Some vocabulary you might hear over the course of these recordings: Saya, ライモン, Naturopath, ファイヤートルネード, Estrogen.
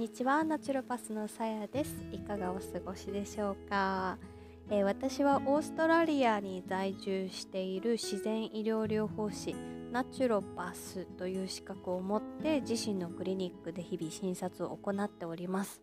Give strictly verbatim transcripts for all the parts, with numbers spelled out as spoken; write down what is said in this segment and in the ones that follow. にちは、ナチュロパスのさやです。いかがお過ごしでしょうか、えー、私はオーストラリアに在住している自然医療療法士ナチュロパスという資格を持って自身のクリニックで日々診察を行っております。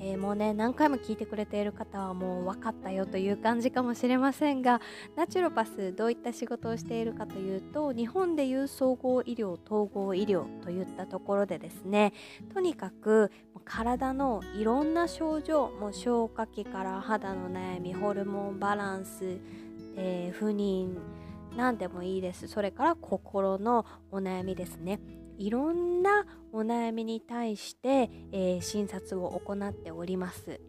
えー、もうね何回も聞いてくれている方はもう分かったよという感じかもしれませんが、ナチュロパスどういった仕事をしているかというと、日本でいう総合医療統合医療といったところでですね、とにかく体のいろんな症状、もう消化器から肌の悩み、ホルモンバランス、えー、不妊、何でもいいです。それから心のお悩みですね、いろんなお悩みに対して、えー、診察を行っております。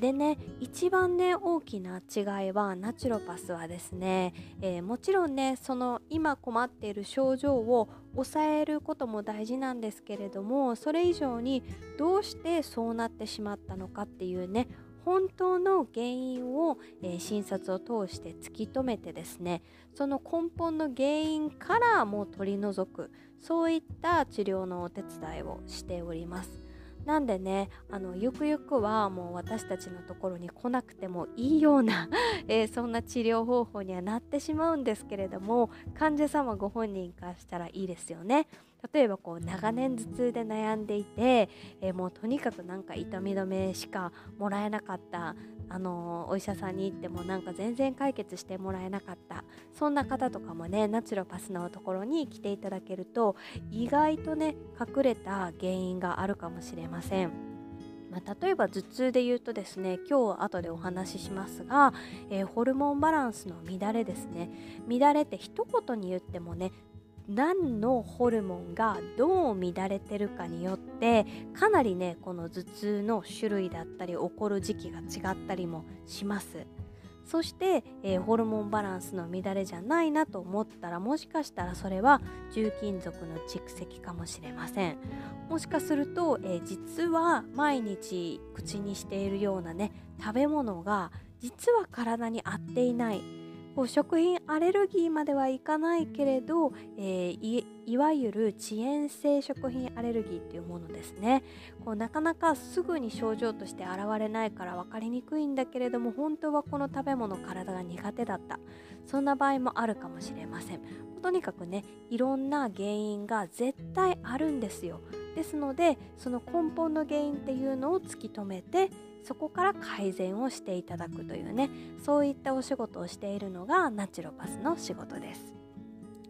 でね、一番ね大きな違いは、ナチュロパスはですね、えー、もちろんねその今困っている症状を抑えることも大事なんですけれども、それ以上にどうしてそうなってしまったのかっていうね、本当の原因を、えー、診察を通して突き止めてですね、その根本の原因からもう取り除く、そういった治療のお手伝いをしております。なんでね、あのゆくゆくはもう私たちのところに来なくてもいいような、えー、そんな治療方法にはなってしまうんですけれども、患者様ご本人からしたらいいですよね。例えばこう長年頭痛で悩んでいて、えー、もうとにかくなんか痛み止めしかもらえなかった、あのー、お医者さんに行ってもなんか全然解決してもらえなかった、そんな方とかもね、ナチュロパスのところに来ていただけると、意外とね隠れた原因があるかもしれません。まあ、例えば頭痛で言うとですね、今日後でお話ししますが、えー、ホルモンバランスの乱れですね。乱れって一言に言ってもね、何のホルモンがどう乱れてるかによってかなりねこの頭痛の種類だったり起こる時期が違ったりもします。そして、えー、ホルモンバランスの乱れじゃないなと思ったら、もしかしたらそれは重金属の蓄積かもしれません。もしかすると、えー、実は毎日口にしているようなね食べ物が実は体に合っていない、こう食品アレルギーまではいかないけれど、えー、い, いわゆる遅延性食品アレルギーっていうものですね。こうなかなかすぐに症状として現れないから分かりにくいんだけれども、本当はこの食べ物体が苦手だった、そんな場合もあるかもしれません。とにかくねいろんな原因が絶対あるんですよ。ですのでその根本の原因っていうのを突き止めて、そこから改善をしていただくというね、そういったお仕事をしているのがナチュロパスの仕事です。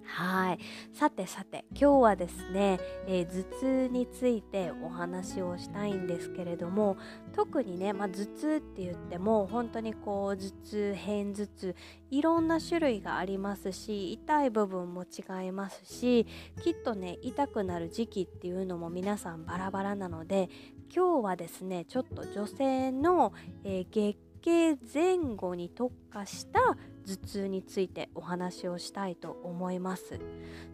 はい、さてさて今日はですね、えー、頭痛についてお話をしたいんですけれども、特にね、まあ、頭痛って言っても本当にこう頭痛、偏頭痛、いろんな種類がありますし、痛い部分も違いますし、きっとね痛くなる時期っていうのも皆さんバラバラなので、今日はですねちょっと女性の、えー、月経前後に特化した頭痛についてお話をしたいと思います。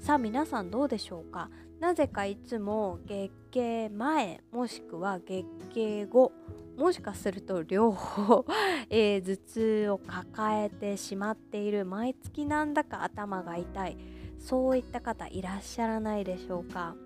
さあ皆さんどうでしょうか。なぜかいつも月経前もしくは月経後、もしかすると両方、えー、頭痛を抱えてしまっている、毎月なんだか頭が痛い、そういった方いらっしゃらないでしょうか。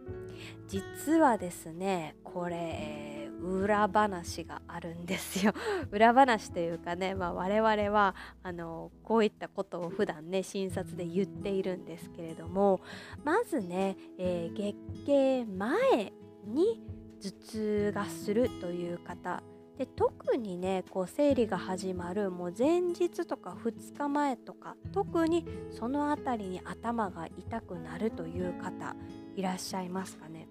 実はですねこれ裏話があるんですよ。裏話というかね、まあ、我々はあのこういったことを普段ね診察で言っているんですけれども、まずね、えー、月経前に頭痛がするという方で、特にねこう生理が始まるもう前日とかふつかまえとか、特にそのあたりに頭が痛くなるという方いらっしゃいますかね。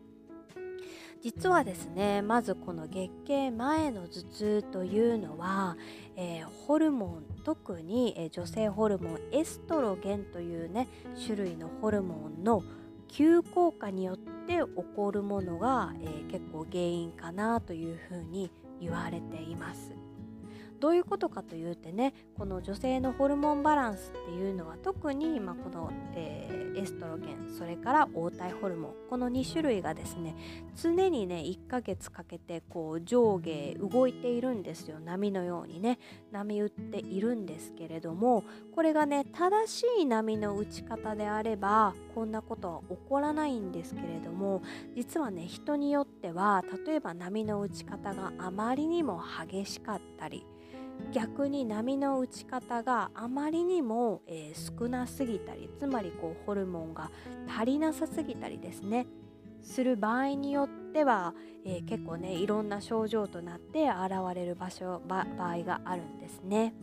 実はですね、まずこの月経前の頭痛というのは、えー、ホルモン、特に、えー、女性ホルモンエストロゲンというね種類のホルモンの急降下によって起こるものが、えー、結構原因かなというふうに言われています。どういうことかというとね、この女性のホルモンバランスっていうのは特に、まあ、この、えー、エストロゲン、それから黄体ホルモン、このに種類がですね常にねいっかげつかけてこう上下動いているんですよ。波のようにね波打っているんですけれども、これがね正しい波の打ち方であればこんなことは起こらないんですけれども、実はね人によっては例えば波の打ち方があまりにも激しかったり、逆に波の打ち方があまりにも、えー、少なすぎたり、つまりこうホルモンが足りなさすぎたりですねする場合によっては、えー、結構ねいろんな症状となって現れる場所場合があるんですね。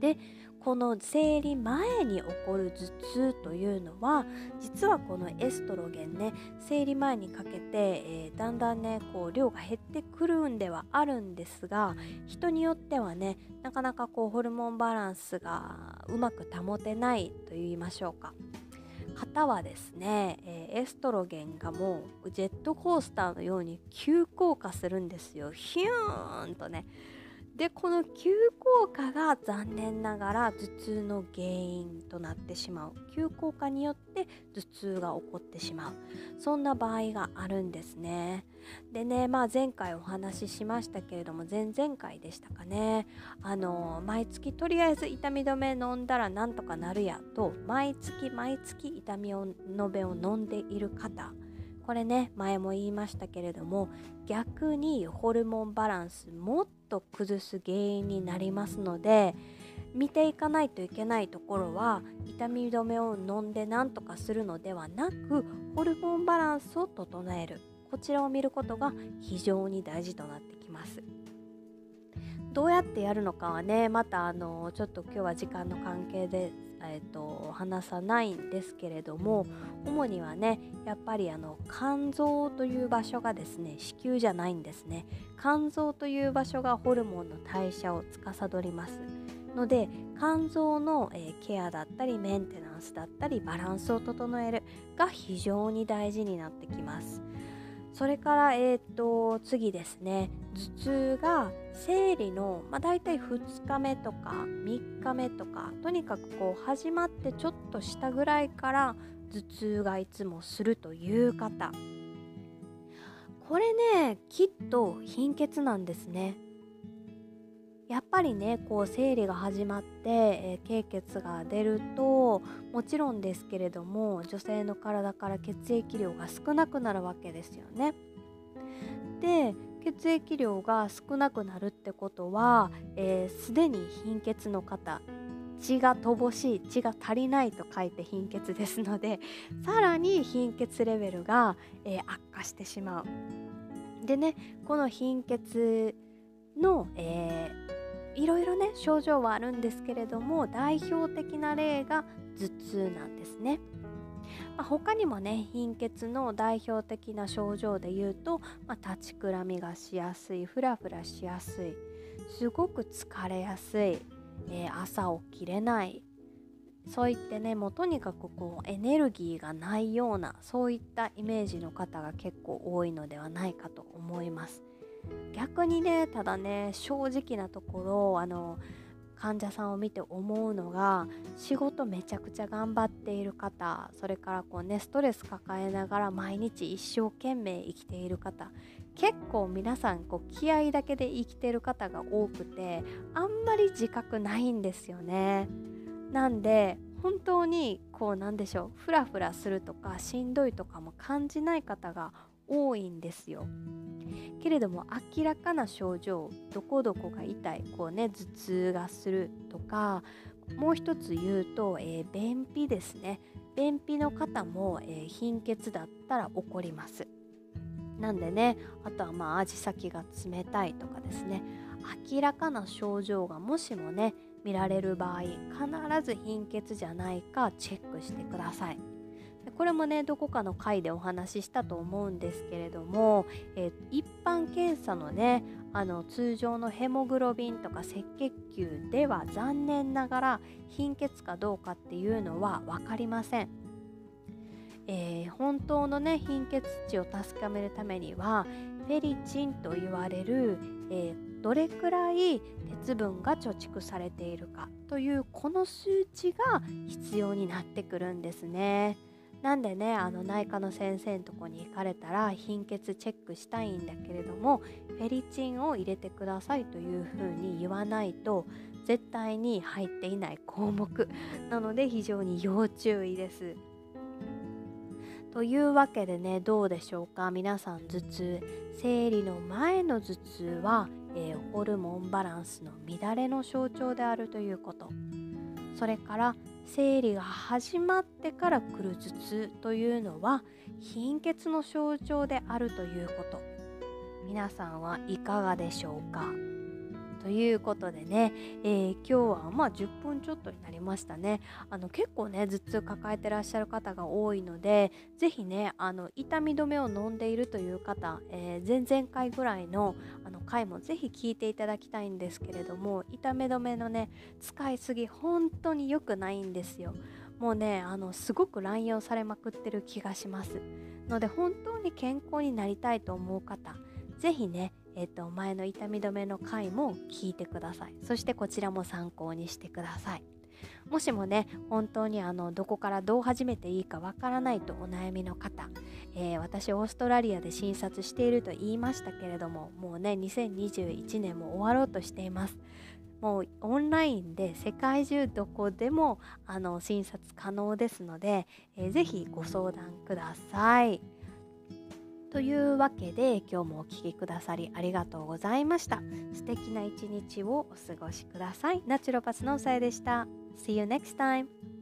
でこの生理前に起こる頭痛というのは、実はこのエストロゲンね生理前にかけて、えー、だんだんねこう量が減ってくるんではあるんですが、人によってはねなかなかこうホルモンバランスがうまく保てないといいましょうか、方はですね、えー、エストロゲンがもうジェットコースターのように急降下するんですよ。ヒューンとね。でこの急降下が残念ながら頭痛の原因となってしまう。急降下によって頭痛が起こってしまう、そんな場合があるんですね。でね、まあ、前回お話ししましたけれども、前々回でしたかね、あの毎月とりあえず痛み止め飲んだらなんとかなるやと毎月毎月痛み止めを飲んでいる方、これね前も言いましたけれども、逆にホルモンバランスもっと崩す原因になりますので、見ていかないといけないところは痛み止めを飲んでなんとかするのではなく、ホルモンバランスを整える、こちらを見ることが非常に大事となってきます。どうやってやるのかはね、またあのちょっと今日は時間の関係でえー、と話さないんですけれども、主にはねやっぱりあの肝臓という場所がですね子宮じゃないんですね。肝臓という場所がホルモンの代謝を司りますので、肝臓の、えー、ケアだったりメンテナンスだったりバランスを整えるが非常に大事になってきます。それから、えー、と次ですね、頭痛が生理の、まあ、大体ふつかめとかみっかめとか、とにかくこう始まってちょっとしたぐらいから頭痛がいつもするという方、これねきっと貧血なんですね。やっぱりねこう生理が始まって、えー、経血が出るともちろんですけれども、女性の体から血液量が少なくなるわけですよね。で血液量が少なくなるってことは、えー、すでに貧血の方、血が乏しい、血が足りないと書いて貧血ですので、さらに貧血レベルが、えー、悪化してしまう。でねこの貧血の、えー、いろいろね症状はあるんですけれども、代表的な例が頭痛なんですね。まあ、他にもね貧血の代表的な症状でいうと、まあ、立ちくらみがしやすい、フラフラしやすい、すごく疲れやすい、えー、朝起きれない、そういってねもうとにかくこうエネルギーがないような、そういったイメージの方が結構多いのではないかと思います。逆にねただね正直なところ、あの患者さんを見て思うのが、仕事めちゃくちゃ頑張っている方、それからこうねストレス抱えながら毎日一生懸命生きている方、結構皆さんこう気合だけで生きている方が多くて、あんまり自覚ないんですよね。なんで本当にこうなんでしょう、フラフラするとかしんどいとかも感じない方が多いんですよ。けれども明らかな症状、どこどこが痛い、こうね頭痛がするとか、もう一つ言うと、えー、便秘ですね。便秘の方も、えー、貧血だったら起こります。なんでね、あとはまあ味先が冷たいとかですね、明らかな症状がもしもね見られる場合、必ず貧血じゃないかチェックしてください。これもねどこかの回でお話ししたと思うんですけれども、えー、一般検査のねあの通常のヘモグロビンとか赤血球では残念ながら貧血かどうかっていうのは分かりません。えー、本当のね貧血値を確かめるためにはフェリチンと言われる、えーどれくらい鉄分が貯蓄されているかというこの数値が必要になってくるんですね。なんでね、あの内科の先生のとこに行かれたら貧血チェックしたいんだけれども、フェリチンを入れてくださいというふうに言わないと絶対に入っていない項目なので非常に要注意です。というわけでね、どうでしょうか皆さん。頭痛、生理の前の頭痛は、えー、ホルモンバランスの乱れの象徴であるということ、それから生理が始まってから来る頭痛というのは貧血の象徴であるということ、皆さんはいかがでしょうか。ということでね、えー、今日はまあじゅっぷんちょっとになりましたね。あの結構ね頭痛抱えてらっしゃる方が多いので、ぜひねあの痛み止めを飲んでいるという方、えー、前々回ぐらいのあの回もぜひ聞いていただきたいんですけれども、痛み止めのね使いすぎ本当に良くないんですよ。もうねあのすごく乱用されまくってる気がしますので、本当に健康になりたいと思う方、ぜひねえーと、前の痛み止めの回も聞いてください。そしてこちらも参考にしてください。もしもね本当にあのどこからどう始めていいかわからないとお悩みの方、えー、私オーストラリアで診察していると言いましたけれども、もうねにせんにじゅういちねんも終わろうとしています。もうオンラインで世界中どこでもあの診察可能ですので、えー、ぜひご相談ください。というわけで今日もお聞きくださりありがとうございました。素敵な一日をお過ごしください。ナチュロパスのおさえでした。 See you next time!